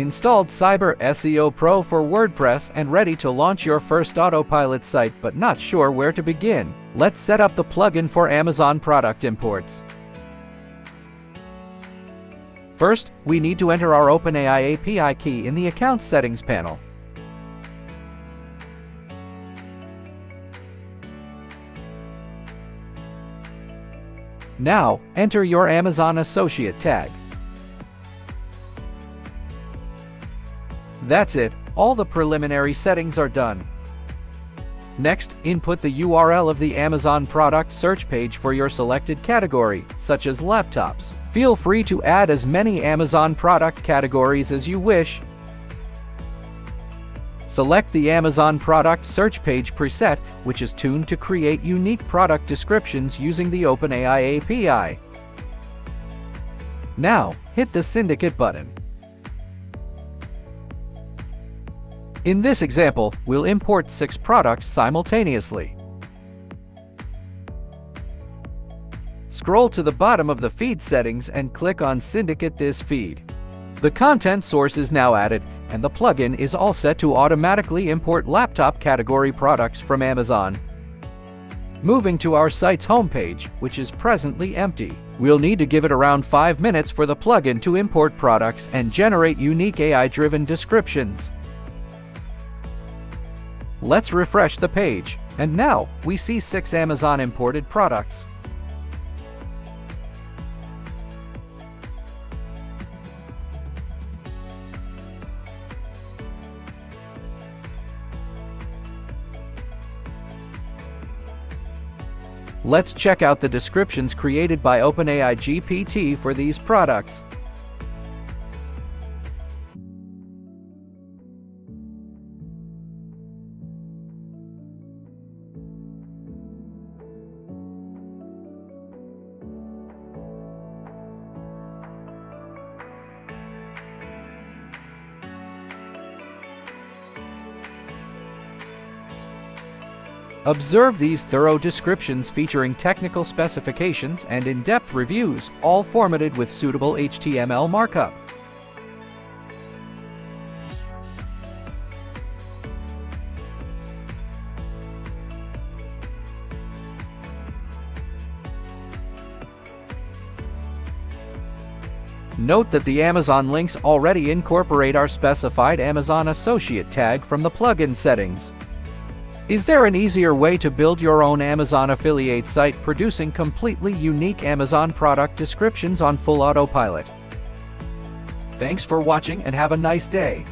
Installed Cyber SEO Pro for WordPress and ready to launch your first autopilot site but not sure where to begin? Let's set up the plugin for Amazon product imports. First, we need to enter our OpenAI API key in the Account Settings panel. Now, enter your Amazon Associate tag. That's it, all the preliminary settings are done. Next, input the URL of the Amazon product search page for your selected category, such as laptops. Feel free to add as many Amazon product categories as you wish. Select the Amazon product search page preset, which is tuned to create unique product descriptions using the OpenAI API. Now, hit the Syndicate button. In this example, we'll import 6 products simultaneously. Scroll to the bottom of the feed settings and click on Syndicate this feed. The content source is now added, and the plugin is all set to automatically import laptop category products from Amazon. Moving to our site's homepage, which is presently empty, we'll need to give it around 5 minutes for the plugin to import products and generate unique AI-driven descriptions. Let's refresh the page, and now we see 6 Amazon imported products. Let's check out the descriptions created by OpenAI GPT for these products. Observe these thorough descriptions featuring technical specifications and in-depth reviews, all formatted with suitable HTML markup. Note that the Amazon links already incorporate our specified Amazon Associate tag from the plugin settings. Is there an easier way to build your own Amazon affiliate site producing completely unique Amazon product descriptions on full autopilot? Thanks for watching and have a nice day.